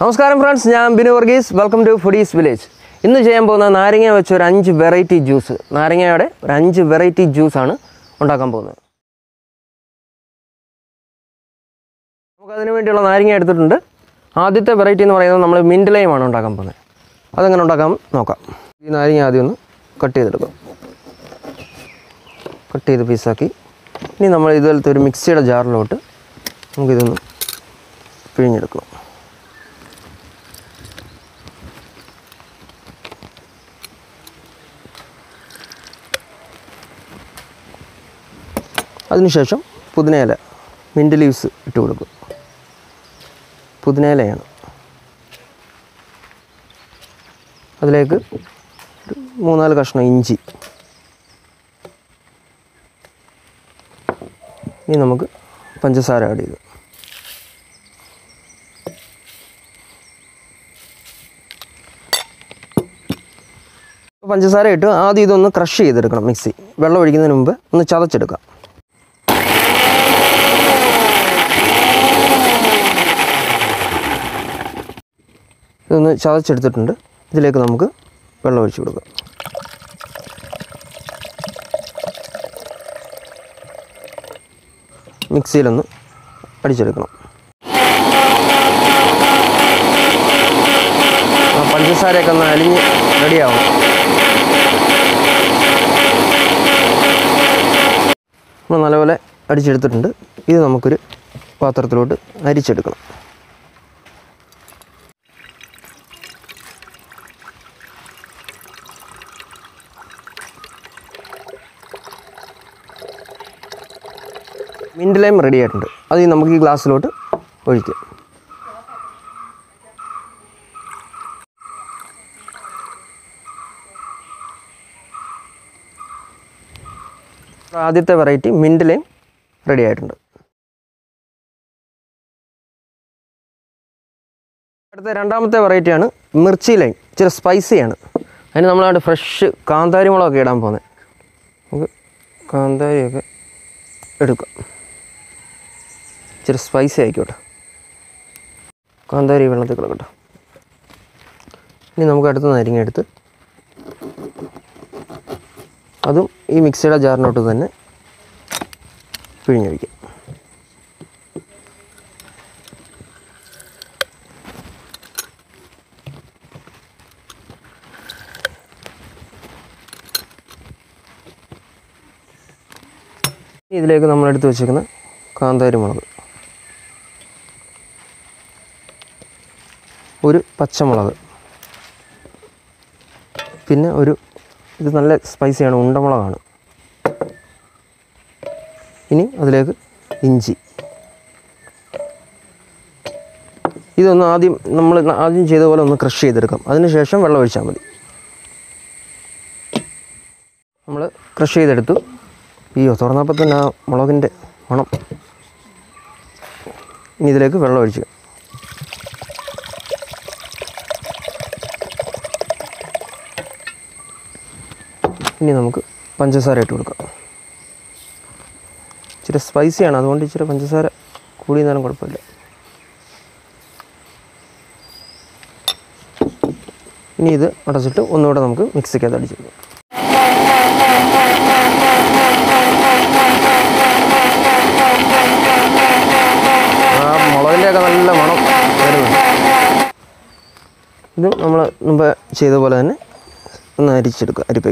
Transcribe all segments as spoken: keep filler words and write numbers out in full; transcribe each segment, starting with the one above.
Namaskaram friends, I am Binu Varghese. Welcome to Foodies Village. In this video, I am going to variety juice. I am going to variety juice. I am going to the variety juice. I am going to the variety juice. I That's why I'm going to mint leaves. I'm going to put the mint leaves. I'm going to put the mint leaves. I'm going to put the mint leaves. I'm going to crush This is a charge. This is a lake. This is a lake. Mix it. This is a lake. This is a lake. This is a lake. Mint lime ready at it. That is our glass lot. Okay. That is variety mint lime ready at it. The second variety is mirchi lime. It is spicy. And we have fresh kandari molaga. Okay. Kandari. It's spicy. I got Kandari. This is the That's this mixed jar. Not to the This is the Kandari. ഒരു പച്ചമുളക് പിന്നെ ഒരു ഇത് നല്ല സ്പൈസിയാണ് ഉണ്ടമുളകാണ് ഇനി അതിലേക്ക് ഇഞ്ചി ഇതൊന്ന് ആദ്യം നമ്മൾ ആദ്യം ചെയ്ത പോലെ ഒന്ന് ക്രഷ് ചെയ്തെടുക്കാം അതിനുശേഷം വെള്ളം ഒഴിച്ചാൽ മതി നമ്മൾ ക്രഷ് ചെയ്തെടുത്തു ഇയ്യോ തുറന്നപ്പോൾ തന്നെ ആ മുളകിന്റെ മണം ഇനി ഇതിലേക്ക് വെള്ളം ഒഴിക്കുക We will put panchasara in it. It is spicy, so we will put panchasara in it. We will mix it together.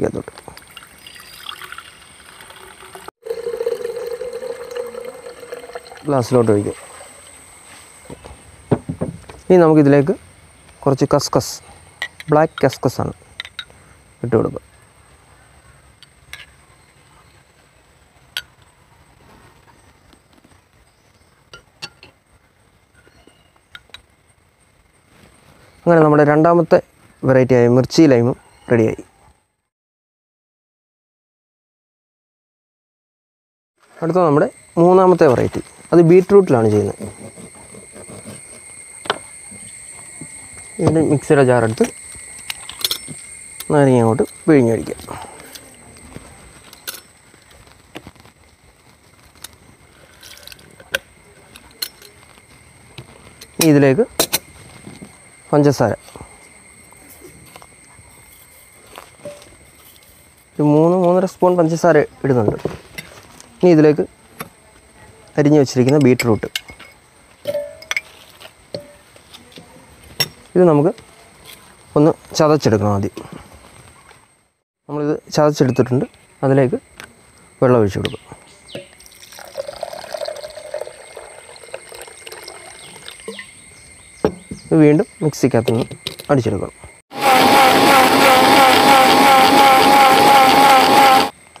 We Glass load. Now we will put a cascus, black cascus. We will put a variety of mirchi lime ready. We will put a variety. That is beetroot. Mix it jar. Now, we will put it പഞ്ചസാര. ഒരു മൂന്ന് മൂന്നര spoon പഞ്ചസാര ഇടുന്നുണ്ട്. ഇനി ഇതിലേക്ക് അരിഞ്ഞു വെച്ചിരിക്കുന്ന ബീറ്റ്റൂട്ട് ഇത് നമുക്ക് ഒന്ന് ചതച്ചെടുക്കണം. ആദ്യം നമ്മളിത് ചതച്ചെടുത്തിട്ടുണ്ട്, അതിലേക്ക് വെള്ളം ഒഴിച്ചു കൊടുക്കും. ഇത് വീണ്ടും മിക്സിക്കകത്ത് നിന്ന് അടിച്ചെടുക്കണം.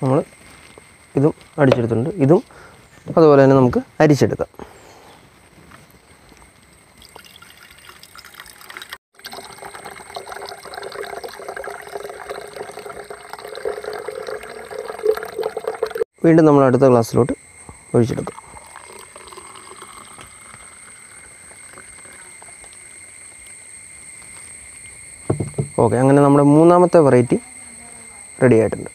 നമ്മൾ ഇതും അടിച്ചെടുത്തിട്ടുണ്ട്, ഇതും അതുപോലെ തന്നെ നമുക്ക് അരിച്ചെടുക്കാം. വീണ്ടും നമ്മൾ അടുത്ത ഗ്ലാസ്സിലോട്ട് ഒഴിച്ചെടുക്കാം. ഓക്കെ, അങ്ങനെ നമ്മുടെ മൂന്നാമത്തെ വെറൈറ്റി റെഡി ആയിട്ടുണ്ട്.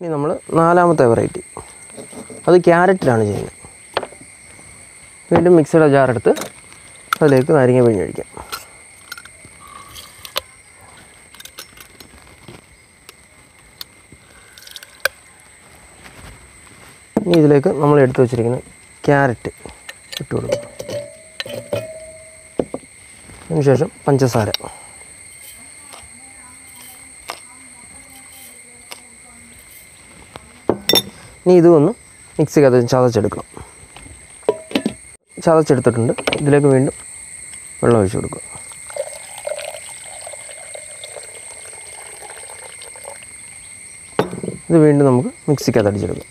ഇനി നമ്മൾ നാലാമത്തെ വെറൈറ്റി, അത് ക്യാരറ്റിലാണ് ചെയ്യുന്നത്. വീണ്ടും മിക്സിയുടെ ജാറെടുത്ത് അതിലേക്ക് നാരങ്ങ പിഴിഞ്ഞൊഴിക്കാം. ഇനി ഇതിലേക്ക് നമ്മൾ എടുത്തു വച്ചിരിക്കുന്ന ക്യാരറ്റ് ഇട്ട് കൊടുക്കും. അതിനുശേഷം പഞ്ചസാര, ഇനി ഇതൊന്ന് മിക്സിക്കകത്ത് ചതച്ചെടുക്കണം. ചതച്ചെടുത്തിട്ടുണ്ട്, ഇതിലേക്ക് വീണ്ടും വെള്ളം ഒഴിച്ചു കൊടുക്കുക. ഇത് വീണ്ടും നമുക്ക് മിക്സിക്കകത്ത് അടിച്ചെടുക്കാം.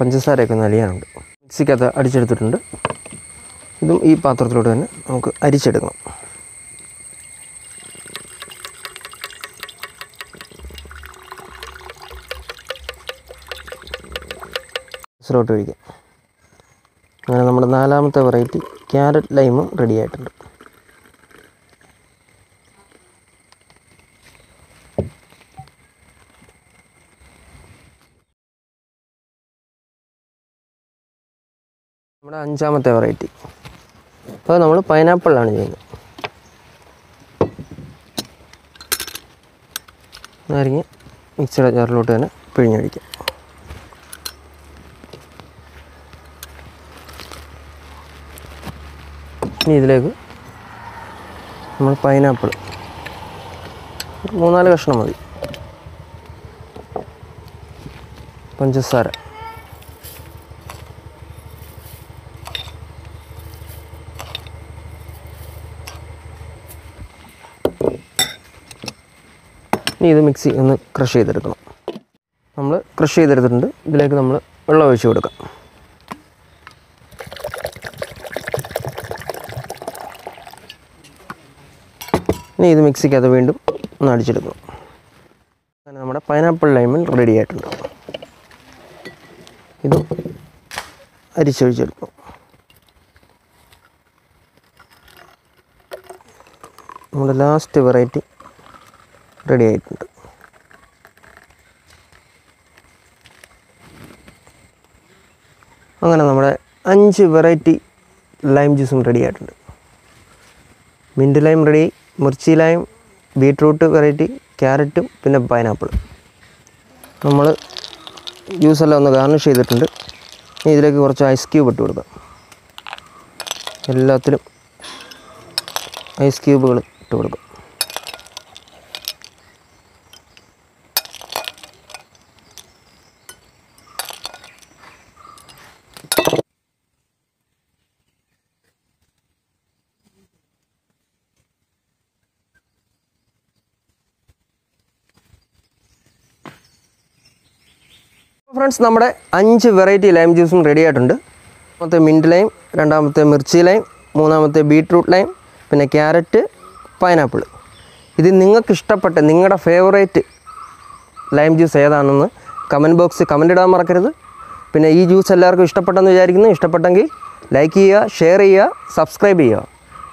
പഞ്ചസാരയൊക്കെ ഒന്ന് അലിയാനുണ്ട്. മിക്സിക്കകത്ത് അടിച്ചെടുത്തിട്ടുണ്ട്, ഇതും ഈ പാത്രത്തിലോട്ട് തന്നെ നമുക്ക് അരിച്ചെടുക്കണം. ോട്ട് ഒഴിക്കാം. അങ്ങനെ നമ്മുടെ നാലാമത്തെ വെറൈറ്റി ക്യാരറ്റ് ലൈമും റെഡി ആയിട്ടുണ്ട്. നമ്മുടെ അഞ്ചാമത്തെ വെറൈറ്റി അത് നമ്മൾ പൈനാപ്പിളാണ് ചെയ്യുന്നത്. നാരങ്ങ മിക്സിയുടെ ജാറിലോട്ട് തന്നെ പിഴിഞ്ഞൊഴിക്കാം. ഇനി ഇതിലേക്ക് നമ്മൾ പൈനാപ്പിൾ മൂന്നാല് കഷ്ണം മതി, പഞ്ചസാര, ഇനി ഇത് മിക്സി ഒന്ന് ക്രഷ് ചെയ്തെടുക്കണം. നമ്മൾ ക്രഷ് ചെയ്തെടുത്തിട്ടുണ്ട്, ഇതിലേക്ക് നമ്മൾ വെള്ളം ഒഴിച്ച് കൊടുക്കാം. ഇനി ഇത് മിക്സിക്കകത്ത് വീണ്ടും ഒന്ന് അടിച്ചെടുക്കും. അങ്ങനെ നമ്മുടെ പൈനാപ്പിൾ ലൈമിൽ റെഡി ആയിട്ടുണ്ട്. ഇത് അരിച്ചൊഴിച്ചെടുക്കും. നമ്മുടെ ലാസ്റ്റ് വെറൈറ്റി റെഡി ആയിട്ടുണ്ട്. അങ്ങനെ നമ്മുടെ അഞ്ച് വെറൈറ്റി ലൈം ജ്യൂസും റെഡി ആയിട്ടുണ്ട്. Mint lime ready, mirchi lime, beetroot variety, ക്യാരറ്റും പിന്നെ പൈനാപ്പിളും. നമ്മൾ ജ്യൂസെല്ലാം ഒന്ന് ഗാർണിഷ് ചെയ്തിട്ടുണ്ട്. ഇനി ഇതിലേക്ക് കുറച്ച് ഐസ് ക്യൂബ് ഇട്ട് കൊടുക്കാം. എല്ലാത്തിലും ഐസ് ക്യൂബുകൾ ഇട്ട് കൊടുക്കാം. ഫ്രണ്ട്സ്, നമ്മുടെ അഞ്ച് വെറൈറ്റി ലൈം ജ്യൂസും റെഡി ആയിട്ടുണ്ട്. ഒന്നാമത്തെ മിൻറ്റ് ലൈം, രണ്ടാമത്തെ മിർച്ചി ലൈം, മൂന്നാമത്തെ ബീറ്റ്റൂട്ട് ലൈം, പിന്നെ ക്യാരറ്റ്, പൈനാപ്പിൾ. ഇത് നിങ്ങൾക്ക് ഇഷ്ടപ്പെട്ട നിങ്ങളുടെ ഫേവറേറ്റ് ലൈം ജ്യൂസ് ഏതാണെന്ന് കമൻറ്റ് ബോക്സിൽ കമൻ്റ് ഇടാൻ മറക്കരുത്. പിന്നെ ഈ ജ്യൂസ് എല്ലാവർക്കും ഇഷ്ടപ്പെട്ടെന്ന് വിചാരിക്കുന്നു. ഇഷ്ടപ്പെട്ടെങ്കിൽ ലൈക്ക് ചെയ്യുക, ഷെയർ ചെയ്യുക, സബ്സ്ക്രൈബ് ചെയ്യുക.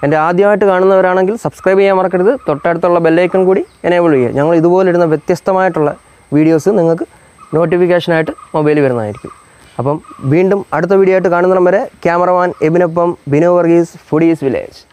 എൻ്റെ ആദ്യമായിട്ട് കാണുന്നവരാണെങ്കിൽ സബ്സ്ക്രൈബ് ചെയ്യാൻ മറക്കരുത്. തൊട്ടടുത്തുള്ള ബെല്ലൈക്കൺ കൂടി എനേബിൾ ചെയ്യുക. ഞങ്ങൾ ഇതുപോലെ ഇടുന്ന വ്യത്യസ്തമായിട്ടുള്ള വീഡിയോസ് നിങ്ങൾക്ക് നോട്ടിഫിക്കേഷനായിട്ട് മൊബൈലിൽ വരുന്നതായിരിക്കും. അപ്പം വീണ്ടും അടുത്ത വീഡിയോ ആയിട്ട് കാണുന്ന വരെ ക്യാമറമാൻ എബിനൊപ്പം ബിനു വർഗീസ്, ഫുഡീസ് വില്ലേജ്.